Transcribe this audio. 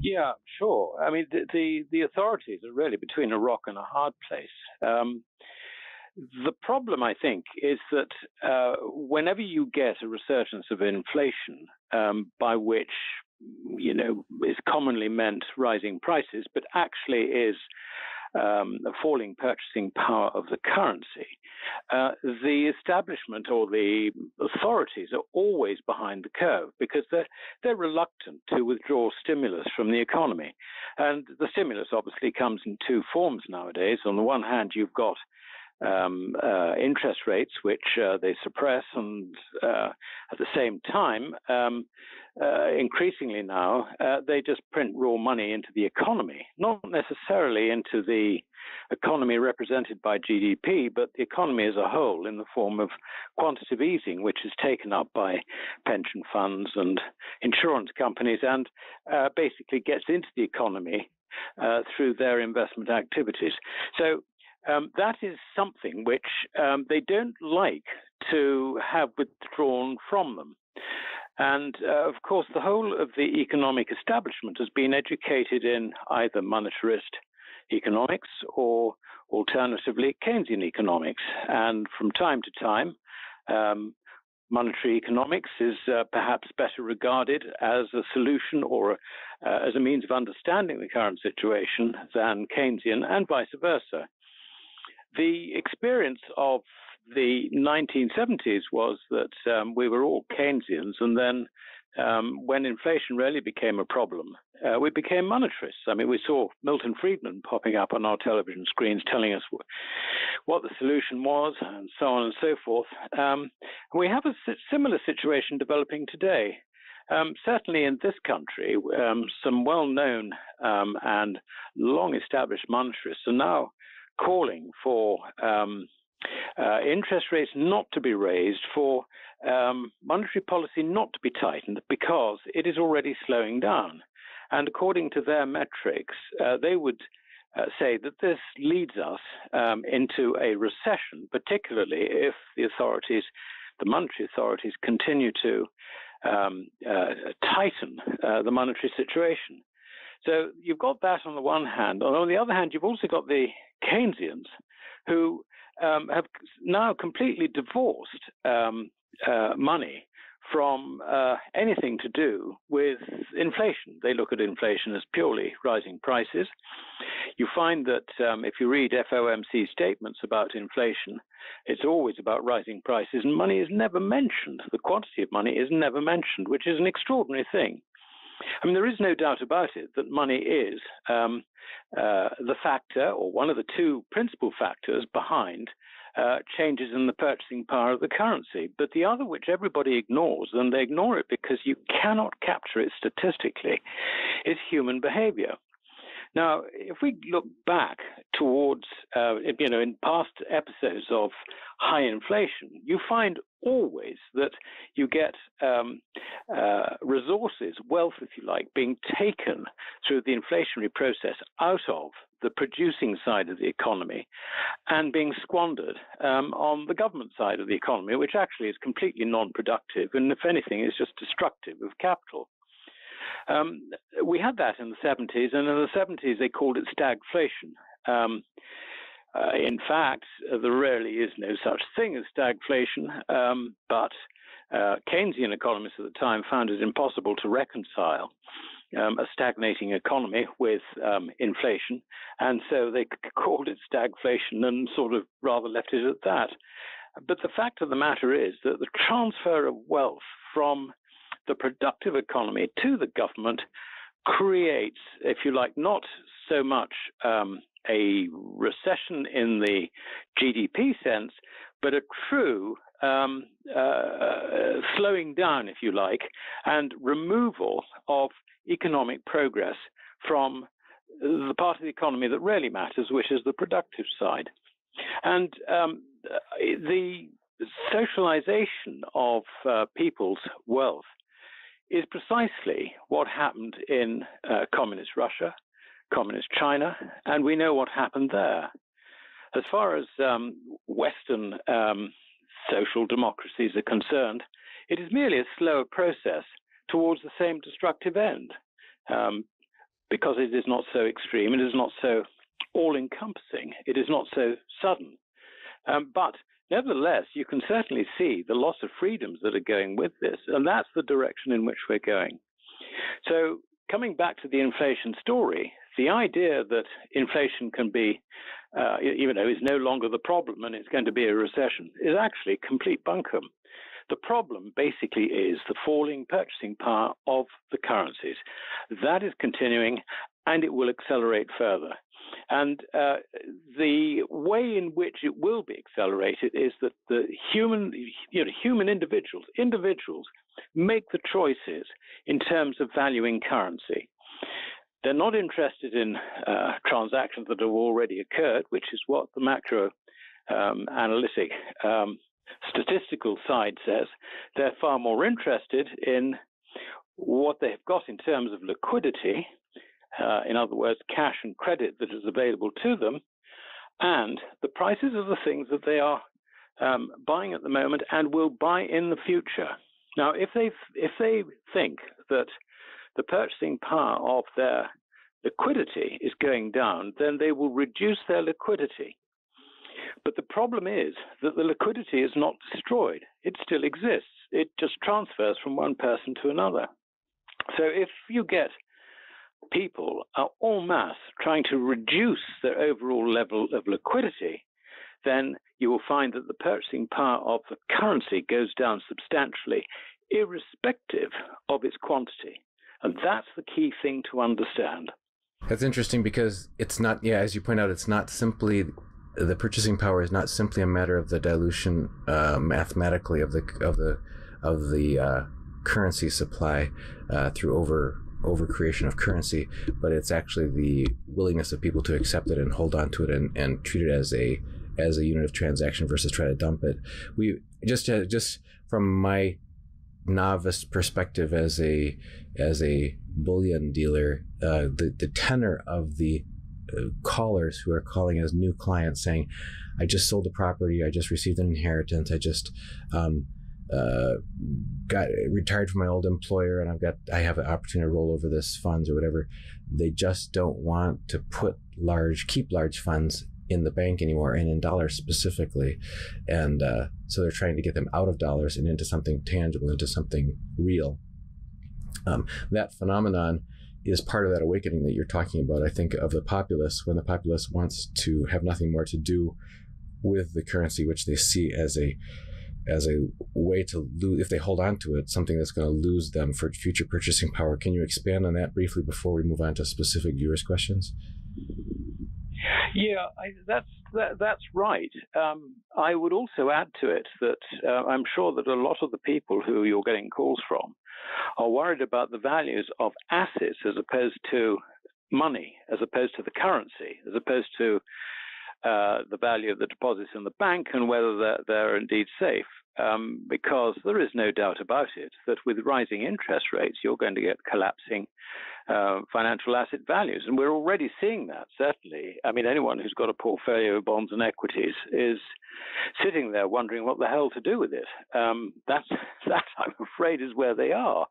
Yeah, sure. I mean, the authorities are really between a rock and a hard place. The problem, I think, is that whenever you get a resurgence of inflation, by which, you know, is commonly meant rising prices, but actually is a falling purchasing power of the currency, the establishment or the authorities are always behind the curve because they're reluctant to withdraw stimulus from the economy. And the stimulus obviously comes in two forms nowadays. On the one hand, you've got interest rates, which they suppress, and at the same time, increasingly now, they just print raw money into the economy, not necessarily into the economy represented by GDP, but the economy as a whole in the form of quantitative easing, which is taken up by pension funds and insurance companies and basically gets into the economy through their investment activities. So that is something which they don't like to have withdrawn from them. And, of course, the whole of the economic establishment has been educated in either monetarist economics or, alternatively, Keynesian economics. And from time to time, monetary economics is perhaps better regarded as a solution or as a means of understanding the current situation than Keynesian, and vice versa. The experience of the 1970s was that we were all Keynesians, and then when inflation really became a problem, we became monetarists. I mean, we saw Milton Friedman popping up on our television screens telling us what the solution was and so on and so forth. We have a similar situation developing today. Certainly in this country, some well-known and long-established monetarists are now calling for interest rates not to be raised, for monetary policy not to be tightened, because it is already slowing down. And according to their metrics, they would say that this leads us into a recession, particularly if the authorities, the monetary authorities, continue to tighten the monetary situation. So you've got that on the one hand. On the other hand, you've also got the Keynesians, who have now completely divorced money from anything to do with inflation. They look at inflation as purely rising prices. You find that if you read FOMC statements about inflation, it's always about rising prices, and money is never mentioned. The quantity of money is never mentioned, which is an extraordinary thing. I mean, there is no doubt about it that money is the factor, or one of the two principal factors behind changes in the purchasing power of the currency. But the other, which everybody ignores, and they ignore it because you cannot capture it statistically, is human behavior. Now, if we look back towards, you know, in past episodes of high inflation, you find always that you get resources, wealth, if you like, being taken through the inflationary process out of the producing side of the economy and being squandered on the government side of the economy, which actually is completely non-productive and, if anything, is just destructive of capital. We had that in the 70s, and in the 70s they called it stagflation. In fact, there really is no such thing as stagflation, but Keynesian economists at the time found it impossible to reconcile a stagnating economy with inflation, and so they called it stagflation and sort of rather left it at that. But the fact of the matter is that the transfer of wealth from the productive economy to the government creates, if you like, not so much a recession in the GDP sense, but a true slowing down, if you like, and removal of economic progress from the part of the economy that really matters, which is the productive side. And the socialization of people's wealth is precisely what happened in communist Russia, communist China, and we know what happened there. As far as Western social democracies are concerned, it is merely a slower process towards the same destructive end. because it is not so extreme, it is not so all-encompassing, it is not so sudden. But nevertheless, you can certainly see the loss of freedoms that are going with this, and that's the direction in which we're going. So coming back to the inflation story, the idea that inflation can be, even though it's no longer the problem and it's going to be a recession, is actually complete bunkum. The problem basically is the falling purchasing power of the currencies. That is continuing, and it will accelerate further. And the way in which it will be accelerated is that the human individuals make the choices in terms of valuing currency. They're not interested in transactions that have already occurred, which is what the macro analytic statistical side says. They're far more interested in what they've got in terms of liquidity, in other words, cash and credit that is available to them, and the prices of the things that they are buying at the moment and will buy in the future. Now, if they think that the purchasing power of their liquidity is going down, then they will reduce their liquidity. But the problem is that the liquidity is not destroyed. It still exists. It just transfers from one person to another. So if you get people are en masse trying to reduce their overall level of liquidity, then you will find that the purchasing power of the currency goes down substantially, irrespective of its quantity. And that's the key thing to understand. That's interesting, because it's not, as you point out, it's not simply the purchasing power is not simply a matter of the dilution mathematically of the currency supply through overcreation of currency, but it's actually the willingness of people to accept it and hold on to it and treat it as a unit of transaction versus try to dump it. We just from my novice perspective as a bullion dealer, the tenor of the callers who are calling as new clients saying, "I just sold a property, I just received an inheritance, I just got retired from my old employer, and I have an opportunity to roll over this funds," or whatever. They just don't want to keep large funds in the bank anymore, and in dollars specifically. And so they're trying to get them out of dollars and into something tangible, into something real. That phenomenon is part of that awakening that you're talking about, I think, of the populace, when the populace wants to have nothing more to do with the currency, which they see as a way to lose, if they hold on to it, something that's going to lose them for future purchasing power. Can you expand on that briefly before we move on to specific viewers' questions? Yeah, that's right. I would also add to it that I'm sure that a lot of the people who you're getting calls from are worried about the values of assets as opposed to money, as opposed to the currency, as opposed to the value of the deposits in the bank and whether they're indeed safe, because there is no doubt about it that with rising interest rates, you're going to get collapsing financial asset values. And we're already seeing that, certainly. I mean, anyone who's got a portfolio of bonds and equities is sitting there wondering what the hell to do with it. That, I'm afraid, is where they are.